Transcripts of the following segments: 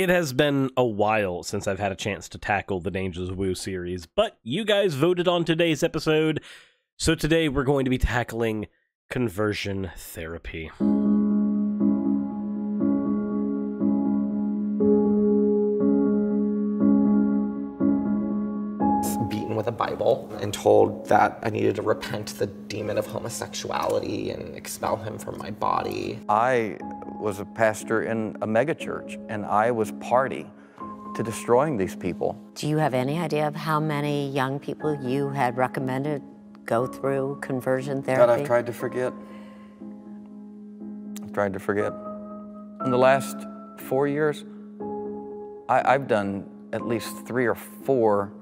It has been a while since I've had a chance to tackle the Dangers of Woo series, but you guys voted on today's episode, so today we're going to be tackling conversion therapy. With a Bible and told that I needed to repent the demon of homosexuality and expel him from my body. I was a pastor in a megachurch, and I was party to destroying these people. Do you have any idea of how many young people you had recommended go through conversion therapy? That I've tried to forget. I've tried to forget. In the last 4 years, I've done at least 3 or 4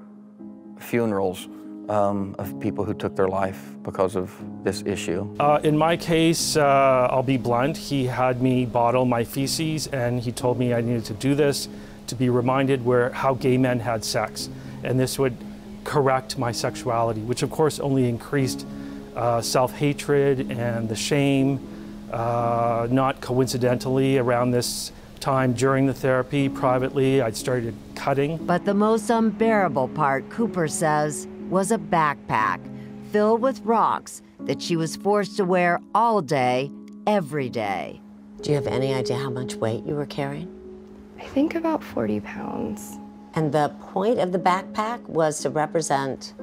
funerals of people who took their life because of this issue. In my case, I'll be blunt, he had me bottle my feces and he told me I needed to do this to be reminded how gay men had sex. And this would correct my sexuality, which of course only increased self-hatred and the shame. Not coincidentally, around this time during the therapy, privately, I'd started cutting. But the most unbearable part, Cooper says, was a backpack filled with rocks that she was forced to wear all day, every day. Do you have any idea how much weight you were carrying? I think about 40 pounds. And the point of the backpack was to represent?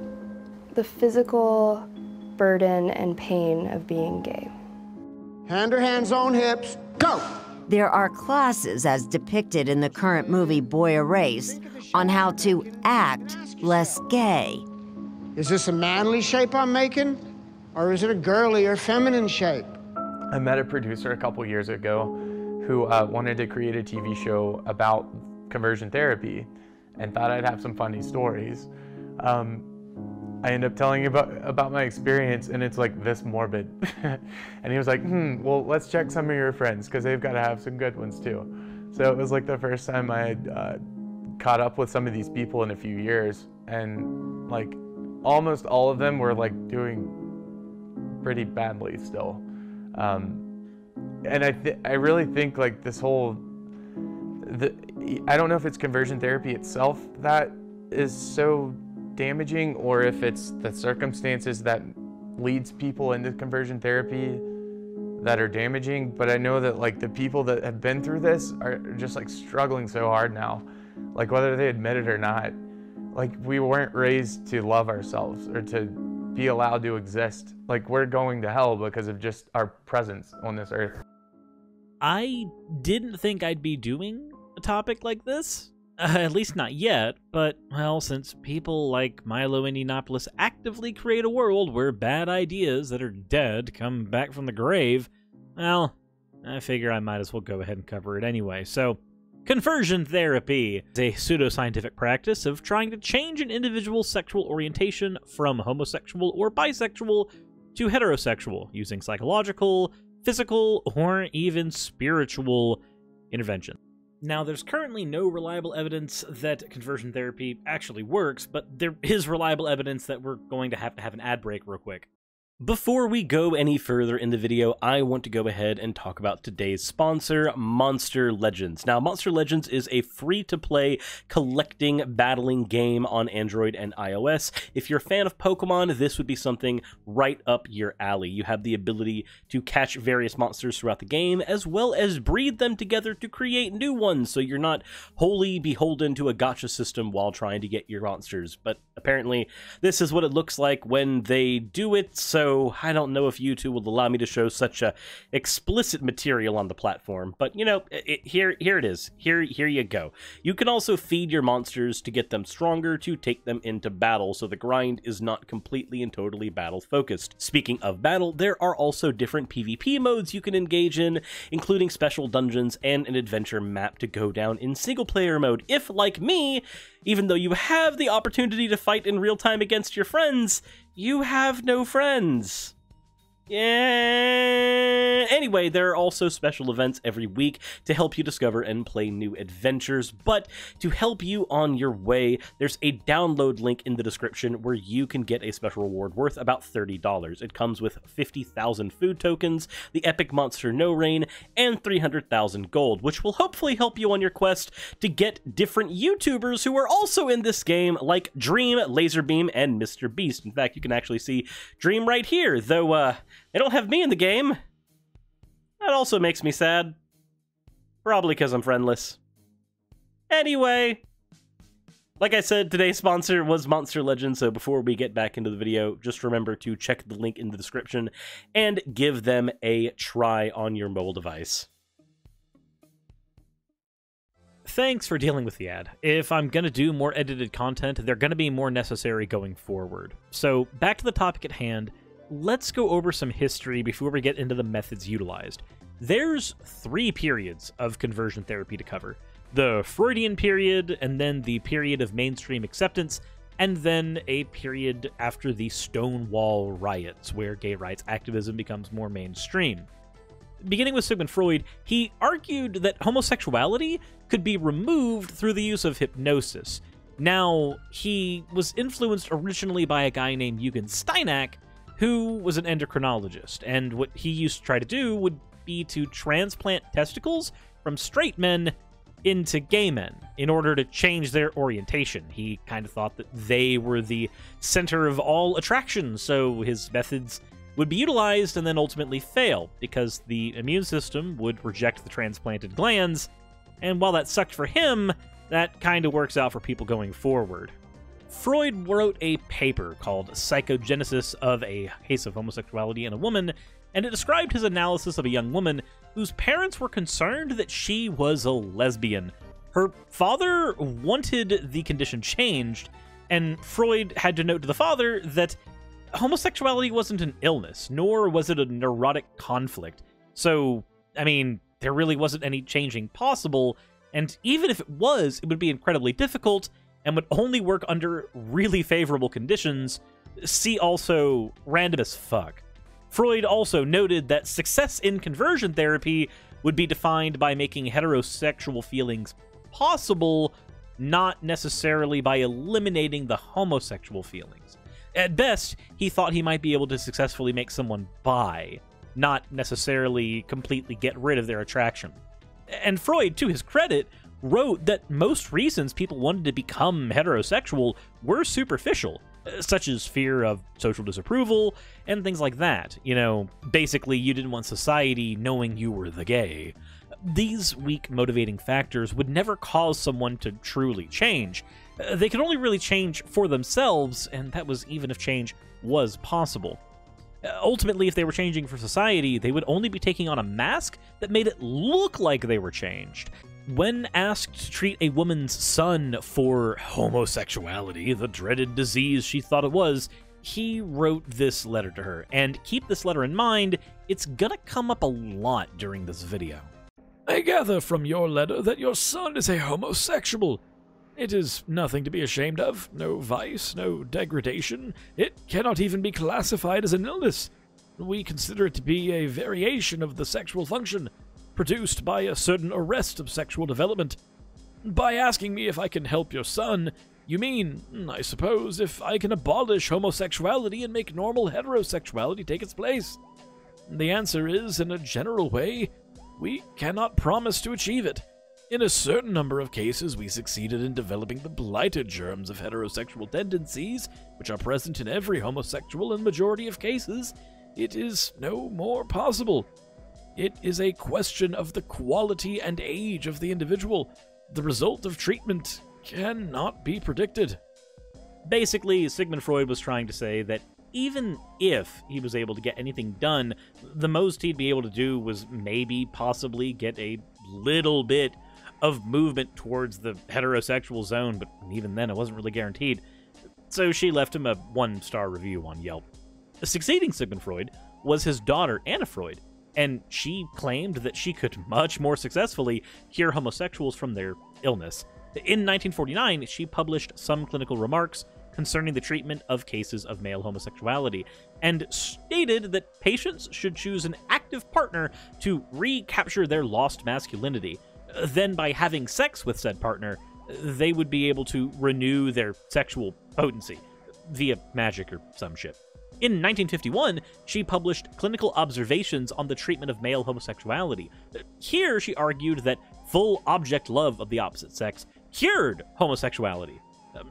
The physical burden and pain of being gay. Hand your hands on hips, go! There are classes, as depicted in the current movie Boy Erased, on how to act less gay. Is this a manly shape I'm making? Or is it a girly or feminine shape? I met a producer a couple years ago who wanted to create a TV show about conversion therapy and thought I'd have some funny stories. I end up telling about my experience, and it's like this morbid. And he was like, well, let's check some of your friends, because they've got to have some good ones too. So it was like the first time I had caught up with some of these people in a few years, and like almost all of them were like doing pretty badly still. And I really think like this whole, I don't know if it's conversion therapy itself that is so damaging, or if it's the circumstances that leads people into conversion therapy that are damaging, but I know that like the people that have been through this are just like struggling so hard now, like whether they admit it or not. Like we weren't raised to love ourselves or to be allowed to exist. Like we're going to hell because of just our presence on this earth. I didn't think I'd be doing a topic like this. At least not yet, but, well, since people like Milo Indianapolis actively create a world where bad ideas that are dead come back from the grave, well, I figure I might as well go ahead and cover it anyway. So, conversion therapy is a pseudoscientific practice of trying to change an individual's sexual orientation from homosexual or bisexual to heterosexual, using psychological, physical, or even spiritual intervention. Now, there's currently no reliable evidence that conversion therapy actually works, but there is reliable evidence that we're going to have an ad break real quick. Before we go any further in the video, I want to go ahead and talk about today's sponsor, Monster Legends. Now, Monster Legends is a free-to-play collecting battling game on Android and iOS. If you're a fan of Pokemon, this would be something right up your alley. You have the ability to catch various monsters throughout the game, as well as breed them together to create new ones, so you're not wholly beholden to a gacha system while trying to get your monsters. But apparently, this is what it looks like when they do it, so I don't know if YouTube will allow me to show such a explicit material on the platform, but you know, here it is. Here you go. You can also feed your monsters to get them stronger to take them into battle, so the grind is not completely and totally battle-focused. Speaking of battle, there are also different PvP modes you can engage in, including special dungeons and an adventure map to go down in single-player mode. If, like me, even though you have the opportunity to fight in real time against your friends, you have no friends. Yeah. Anyway, there are also special events every week to help you discover and play new adventures, but to help you on your way, there's a download link in the description where you can get a special reward worth about $30. It comes with 50,000 food tokens, the epic monster No Rain, and 300,000 gold, which will hopefully help you on your quest to get different YouTubers who are also in this game, like Dream, Laserbeam, and Mr. Beast. In fact, you can actually see Dream right here, though, they don't have me in the game. That also makes me sad. Probably because I'm friendless. Anyway, like I said, today's sponsor was Monster Legends, so before we get back into the video, just remember to check the link in the description and give them a try on your mobile device. Thanks for dealing with the ad. If I'm going to do more edited content, they're going to be more necessary going forward. So back to the topic at hand. Let's go over some history before we get into the methods utilized. There's three periods of conversion therapy to cover. The Freudian period, and then the period of mainstream acceptance, and then a period after the Stonewall riots, where gay rights activism becomes more mainstream. Beginning with Sigmund Freud, he argued that homosexuality could be removed through the use of hypnosis. Now, he was influenced originally by a guy named Eugen Steinach, who was an endocrinologist, and what he used to try to do would be to transplant testicles from straight men into gay men in order to change their orientation. He kind of thought that they were the center of all attraction, so his methods would be utilized and then ultimately fail, because the immune system would reject the transplanted glands, and while that sucked for him, that kind of works out for people going forward. Freud wrote a paper called Psychogenesis of a Case of Homosexuality in a Woman, and it described his analysis of a young woman whose parents were concerned that she was a lesbian. Her father wanted the condition changed, and Freud had to note to the father that homosexuality wasn't an illness, nor was it a neurotic conflict. So, I mean, there really wasn't any changing possible, and even if it was, it would be incredibly difficult, and would only work under really favorable conditions. See also random as fuck. Freud also noted that success in conversion therapy would be defined by making heterosexual feelings possible, not necessarily by eliminating the homosexual feelings. At best, he thought he might be able to successfully make someone bi, not necessarily completely get rid of their attraction. And Freud, to his credit, wrote that most reasons people wanted to become heterosexual were superficial, such as fear of social disapproval and things like that. You know, basically you didn't want society knowing you were the gay. These weak motivating factors would never cause someone to truly change. They could only really change for themselves, and that was even if change was possible. Ultimately, if they were changing for society, they would only be taking on a mask that made it look like they were changed. When asked to treat a woman's son for homosexuality, the dreaded disease she thought it was, he wrote this letter to her. And keep this letter in mind, it's gonna come up a lot during this video. I gather from your letter that your son is a homosexual. It is nothing to be ashamed of, no vice, no degradation. It cannot even be classified as an illness. We consider it to be a variation of the sexual function, produced by a certain arrest of sexual development. By asking me if I can help your son, you mean, I suppose, if I can abolish homosexuality and make normal heterosexuality take its place? The answer is, in a general way, we cannot promise to achieve it. In a certain number of cases, we succeeded in developing the blighted germs of heterosexual tendencies, which are present in every homosexual in the majority of cases. It is no more possible. It is a question of the quality and age of the individual. The result of treatment cannot be predicted. Basically, Sigmund Freud was trying to say that even if he was able to get anything done, the most he'd be able to do was maybe possibly get a little bit of movement towards the heterosexual zone, but even then it wasn't really guaranteed. So she left him a 1-star review on Yelp. Succeeding Sigmund Freud was his daughter, Anna Freud, and she claimed that she could much more successfully cure homosexuals from their illness. In 1949, she published some clinical remarks concerning the treatment of cases of male homosexuality, and stated that patients should choose an active partner to recapture their lost masculinity. Then, by having sex with said partner, they would be able to renew their sexual potency via magic or some shit. In 1951, she published Clinical Observations on the Treatment of Male Homosexuality. Here, she argued that full object love of the opposite sex cured homosexuality.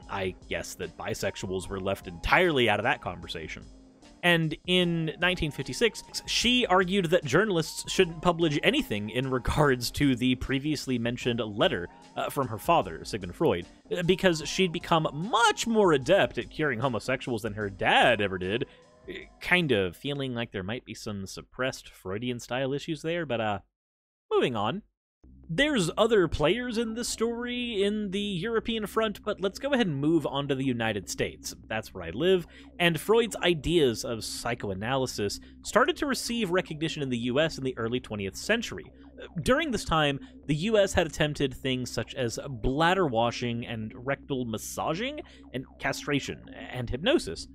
I guess that bisexuals were left entirely out of that conversation. And in 1956, she argued that journalists shouldn't publish anything in regards to the previously mentioned letter from her father, Sigmund Freud, because she'd become much more adept at curing homosexuals than her dad ever did. Kind of feeling like there might be some suppressed Freudian-style issues there, but moving on. There's other players in this story in the European front, but let's go ahead and move on to the United States. That's where I live, and Freud's ideas of psychoanalysis started to receive recognition in the US in the early 20th century. During this time, the US had attempted things such as bladder washing and rectal massaging and castration and hypnosis.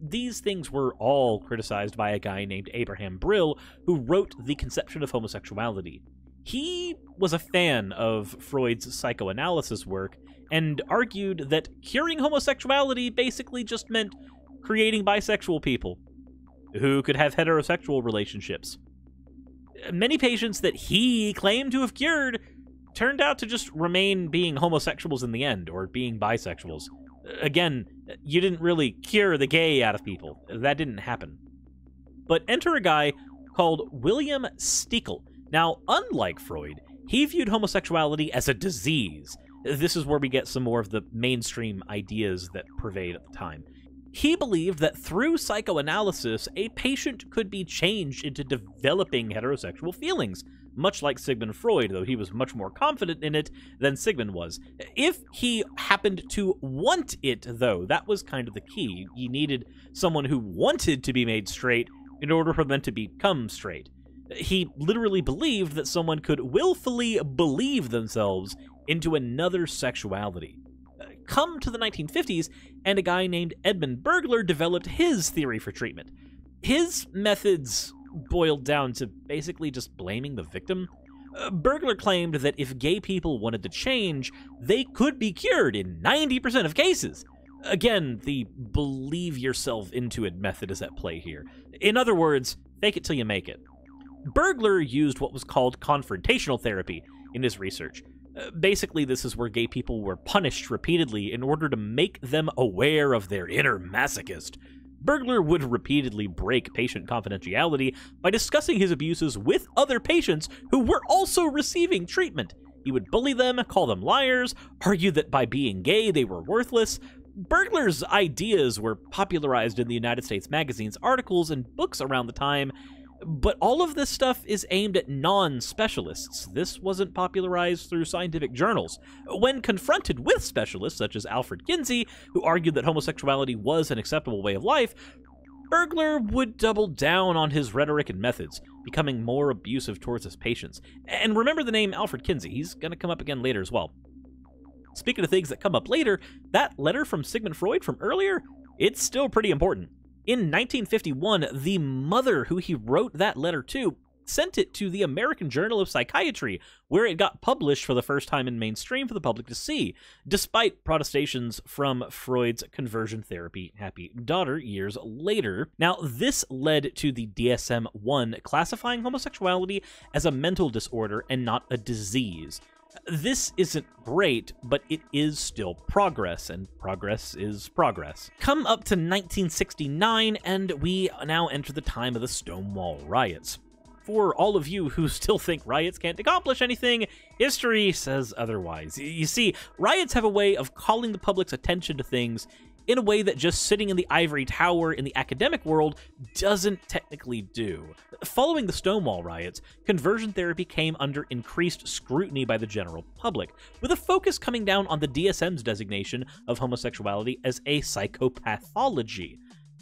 These things were all criticized by a guy named Abraham Brill, who wrote The Conception of Homosexuality. He was a fan of Freud's psychoanalysis work and argued that curing homosexuality basically just meant creating bisexual people who could have heterosexual relationships. Many patients that he claimed to have cured turned out to just remain being homosexuals in the end, or being bisexuals. Again, you didn't really cure the gay out of people. That didn't happen. But enter a guy called William Stekel. Now, unlike Freud, he viewed homosexuality as a disease. This is where we get some more of the mainstream ideas that pervade at the time. He believed that through psychoanalysis, a patient could be changed into developing heterosexual feelings, much like Sigmund Freud, though he was much more confident in it than Sigmund was. If he happened to want it, though, that was kind of the key. You needed someone who wanted to be made straight in order for them to become straight. He literally believed that someone could willfully believe themselves into another sexuality. Come to the 1950s, and a guy named Edmund Bergler developed his theory for treatment. His methods boiled down to basically just blaming the victim. Bergler claimed that if gay people wanted to change, they could be cured in 90% of cases. Again, the believe-yourself-into-it method is at play here. In other words, fake it till you make it. Bergler used what was called confrontational therapy in his research. Basically, this is where gay people were punished repeatedly in order to make them aware of their inner masochist. Bergler would repeatedly break patient confidentiality by discussing his abuses with other patients who were also receiving treatment. He would bully them, call them liars, argue that by being gay they were worthless. Bergler's ideas were popularized in the United States magazines, articles, and books around the time. But all of this stuff is aimed at non-specialists. This wasn't popularized through scientific journals. When confronted with specialists, such as Alfred Kinsey, who argued that homosexuality was an acceptable way of life, Bergler would double down on his rhetoric and methods, becoming more abusive towards his patients. And remember the name Alfred Kinsey. He's going to come up again later as well. Speaking of things that come up later, that letter from Sigmund Freud from earlier, it's still pretty important. In 1951, the mother who he wrote that letter to sent it to the American Journal of Psychiatry, where it got published for the first time in mainstream for the public to see, despite protestations from Freud's conversion therapy happy daughter years later. Now, this led to the DSM-1 classifying homosexuality as a mental disorder and not a disease. This isn't great, but it is still progress, and progress is progress. Come up to 1969, and we now enter the time of the Stonewall Riots. For all of you who still think riots can't accomplish anything, history says otherwise. You see, riots have a way of calling the public's attention to things in a way that just sitting in the ivory tower in the academic world doesn't technically do. Following the Stonewall riots, conversion therapy came under increased scrutiny by the general public, with a focus coming down on the DSM's designation of homosexuality as a psychopathology.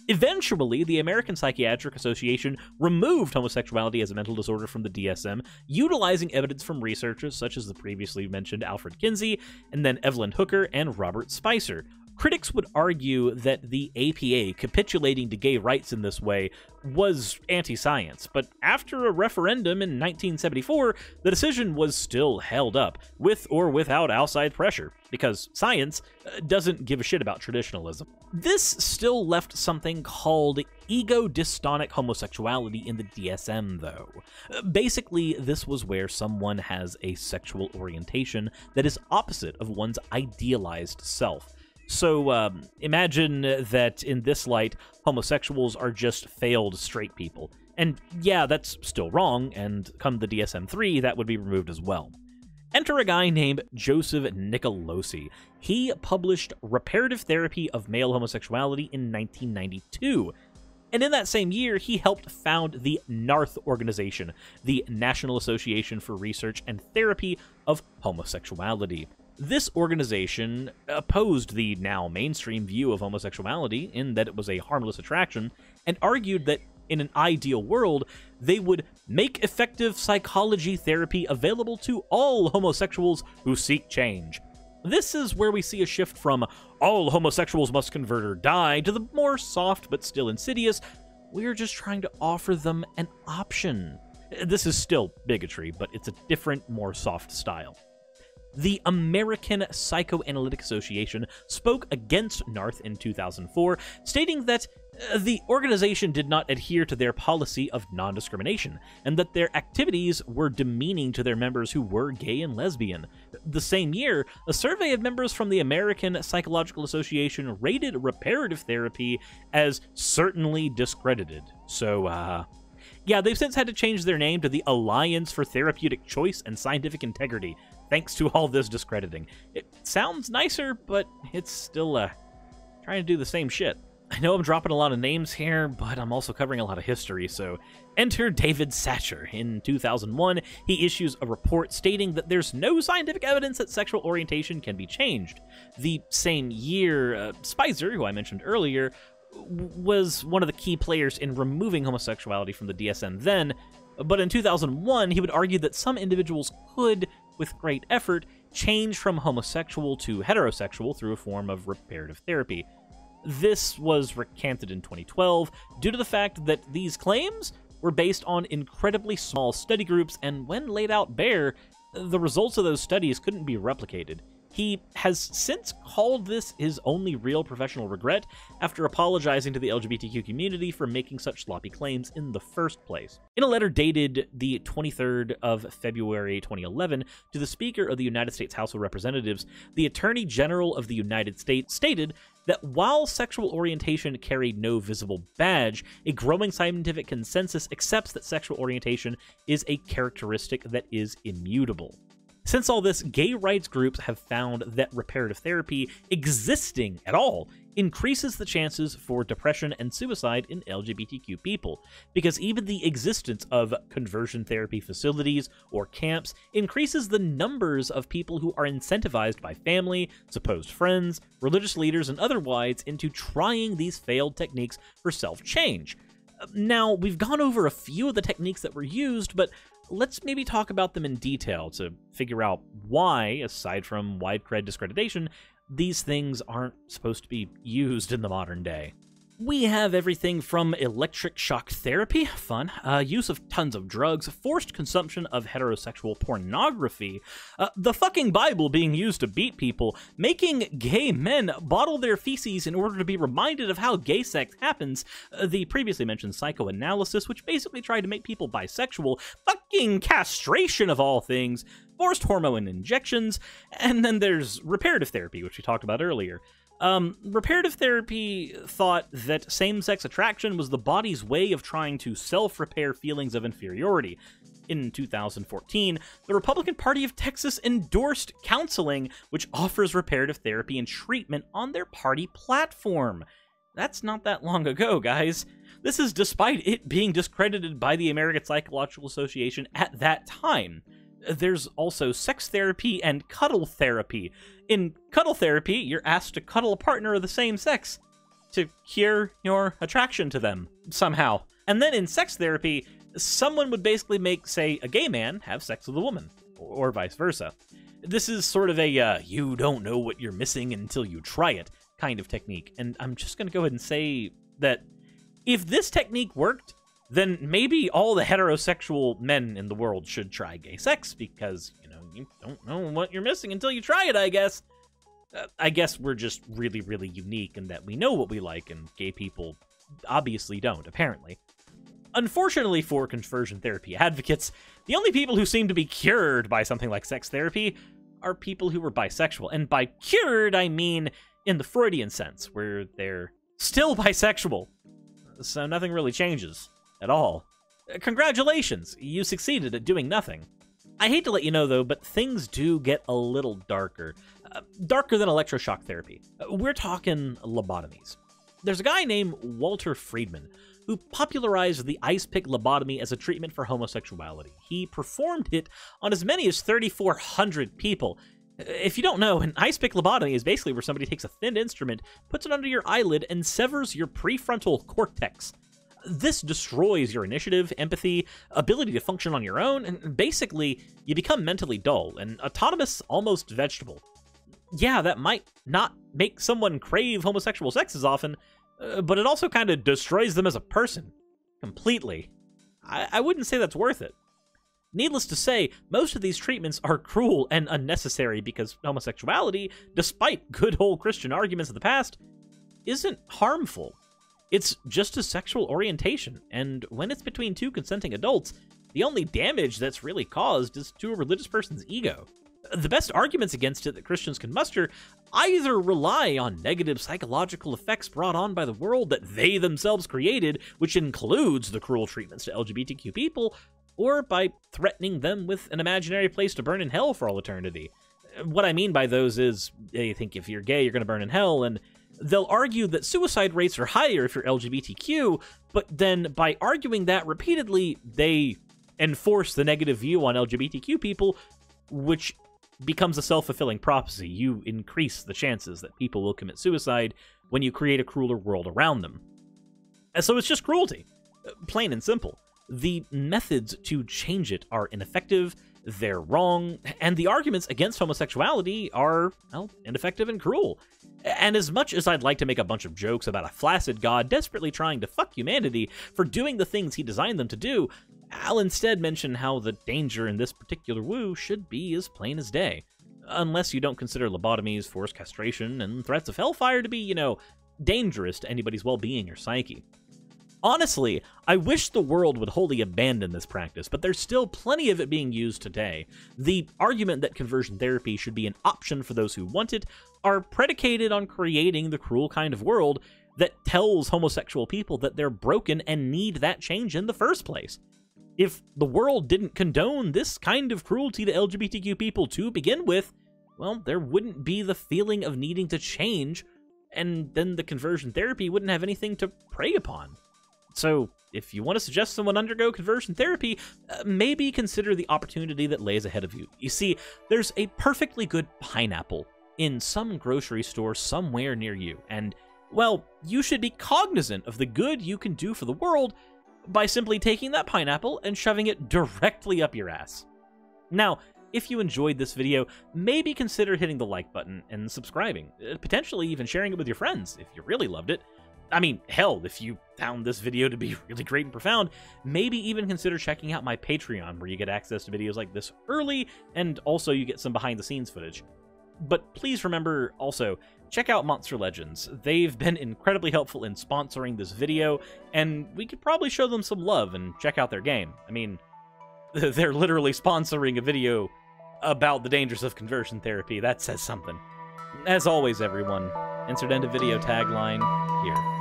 Eventually, the American Psychiatric Association removed homosexuality as a mental disorder from the DSM, utilizing evidence from researchers such as the previously mentioned Alfred Kinsey, and then Evelyn Hooker and Robert Spitzer, Critics would argue that the APA capitulating to gay rights in this way was anti-science, but after a referendum in 1974, the decision was still held up, with or without outside pressure, because science doesn't give a shit about traditionalism. This still left something called ego dystonic homosexuality in the DSM, though. Basically, this was where someone has a sexual orientation that is opposite of one's idealized self. So imagine that in this light, homosexuals are just failed straight people. And yeah, that's still wrong, and come the DSM-3, that would be removed as well. Enter a guy named Joseph Nicolosi. He published Reparative Therapy of Male Homosexuality in 1992. And in that same year, he helped found the NARTH organization, the National Association for Research and Therapy of Homosexuality. This organization opposed the now mainstream view of homosexuality in that it was a harmless attraction, and argued that in an ideal world, they would make effective psychology therapy available to all homosexuals who seek change. This is where we see a shift from all homosexuals must convert or die to the more soft but still insidious, we're just trying to offer them an option. This is still bigotry, but it's a different, more soft style. The American Psychoanalytic Association spoke against NARTH in 2004, stating that the organization did not adhere to their policy of non-discrimination, and that their activities were demeaning to their members who were gay and lesbian. The same year, a survey of members from the American Psychological Association rated reparative therapy as certainly discredited. So, yeah, they've since had to change their name to the Alliance for Therapeutic Choice and Scientific Integrity, thanks to all this discrediting. It sounds nicer, but it's still, trying to do the same shit. I know I'm dropping a lot of names here, but I'm also covering a lot of history, so... Enter David Satcher. In 2001, he issues a report stating that there's no scientific evidence that sexual orientation can be changed. The same year, Spitzer, who I mentioned earlier, was one of the key players in removing homosexuality from the DSM then, but in 2001, he would argue that some individuals could, with great effort, change from homosexual to heterosexual through a form of reparative therapy. This was recanted in 2012 due to the fact that these claims were based on incredibly small study groups, and when laid out bare, the results of those studies couldn't be replicated. He has since called this his only real professional regret after apologizing to the LGBTQ community for making such sloppy claims in the first place. In a letter dated the 23rd of February 2011 to the Speaker of the United States House of Representatives, the Attorney General of the United States stated that while sexual orientation carried no visible badge, a growing scientific consensus accepts that sexual orientation is a characteristic that is immutable. Since all this, gay rights groups have found that reparative therapy, existing at all, increases the chances for depression and suicide in LGBTQ people, because even the existence of conversion therapy facilities or camps increases the numbers of people who are incentivized by family, supposed friends, religious leaders, and otherwise into trying these failed techniques for self-change. Now, we've gone over a few of the techniques that were used, but let's maybe talk about them in detail to figure out why, aside from widespread discreditation, these things aren't supposed to be used in the modern day. We have everything from electric shock therapy, fun, use of tons of drugs, forced consumption of heterosexual pornography, the fucking Bible being used to beat people, making gay men bottle their feces in order to be reminded of how gay sex happens, the previously mentioned psychoanalysis, which basically tried to make people bisexual, fucking castration of all things, forced hormone injections, and then there's reparative therapy, which we talked about earlier. Reparative therapy thought that same-sex attraction was the body's way of trying to self-repair feelings of inferiority. In 2014, the Republican Party of Texas endorsed counseling, which offers reparative therapy and treatment on their party platform. That's not that long ago, guys. This is despite it being discredited by the American Psychological Association at that time. There's also sex therapy and cuddle therapy. In cuddle therapy, you're asked to cuddle a partner of the same sex to cure your attraction to them, somehow. And then in sex therapy, someone would basically make, say, a gay man have sex with a woman, or vice versa. This is sort of a, you don't know what you're missing until you try it. kind of technique. And I'm just going to go ahead and say that if this technique worked, then maybe all the heterosexual men in the world should try gay sex, because, you know, you don't know what you're missing until you try it, I guess. I guess we're just really, really unique in that we know what we like, and gay people obviously don't, apparently. Unfortunately for conversion therapy advocates, the only people who seem to be cured by something like sex therapy are people who were bisexual. And by cured, I mean in the Freudian sense, where they're still bisexual. So nothing really changes at all. Congratulations, you succeeded at doing nothing. I hate to let you know, though, but things do get a little darker. Darker than electroshock therapy. We're talking lobotomies. There's a guy named Walter Freeman who popularized the ice pick lobotomy as a treatment for homosexuality. He performed it on as many as 3,400 people. If you don't know, an ice pick lobotomy is basically where somebody takes a thin instrument, puts it under your eyelid, and severs your prefrontal cortex. This destroys your initiative, empathy, ability to function on your own, and basically, you become mentally dull, an autonomous, almost vegetable. Yeah, that might not make someone crave homosexual sex as often, but it also kind of destroys them as a person. Completely. I wouldn't say that's worth it. Needless to say, most of these treatments are cruel and unnecessary because homosexuality, despite good old Christian arguments of the past, isn't harmful. It's just a sexual orientation, and when it's between two consenting adults, the only damage that's really caused is to a religious person's ego. The best arguments against it that Christians can muster either rely on negative psychological effects brought on by the world that they themselves created, which includes the cruel treatments to LGBTQ people, or by threatening them with an imaginary place to burn in hell for all eternity. What I mean by those is, they think if you're gay, you're going to burn in hell, and they'll argue that suicide rates are higher if you're LGBTQ, but then by arguing that repeatedly, they enforce the negative view on LGBTQ people, which becomes a self-fulfilling prophecy. You increase the chances that people will commit suicide when you create a crueler world around them. And so it's just cruelty, plain and simple. The methods to change it are ineffective, they're wrong, and the arguments against homosexuality are, well, ineffective and cruel. And as much as I'd like to make a bunch of jokes about a flaccid god desperately trying to fuck humanity for doing the things he designed them to do, I'll instead mention how the danger in this particular woo should be as plain as day. Unless you don't consider lobotomies, forced castration, and threats of hellfire to be, you know, dangerous to anybody's well-being or psyche. Honestly, I wish the world would wholly abandon this practice, but there's still plenty of it being used today. The argument that conversion therapy should be an option for those who want it are predicated on creating the cruel kind of world that tells homosexual people that they're broken and need that change in the first place. If the world didn't condone this kind of cruelty to LGBTQ people to begin with, well, there wouldn't be the feeling of needing to change, and then the conversion therapy wouldn't have anything to prey upon. So, if you want to suggest someone undergo conversion therapy, maybe consider the opportunity that lays ahead of you. You see, there's a perfectly good pineapple in some grocery store somewhere near you, and, well, you should be cognizant of the good you can do for the world by simply taking that pineapple and shoving it directly up your ass. Now, if you enjoyed this video, maybe consider hitting the like button and subscribing, potentially even sharing it with your friends if you really loved it. I mean, hell, if you found this video to be really great and profound, maybe even consider checking out my Patreon, where you get access to videos like this early, and also you get some behind-the-scenes footage. But please remember, also, check out Monster Legends. They've been incredibly helpful in sponsoring this video, and we could probably show them some love and check out their game. I mean, they're literally sponsoring a video about the dangers of conversion therapy. That says something. As always, everyone, insert end of video tagline here.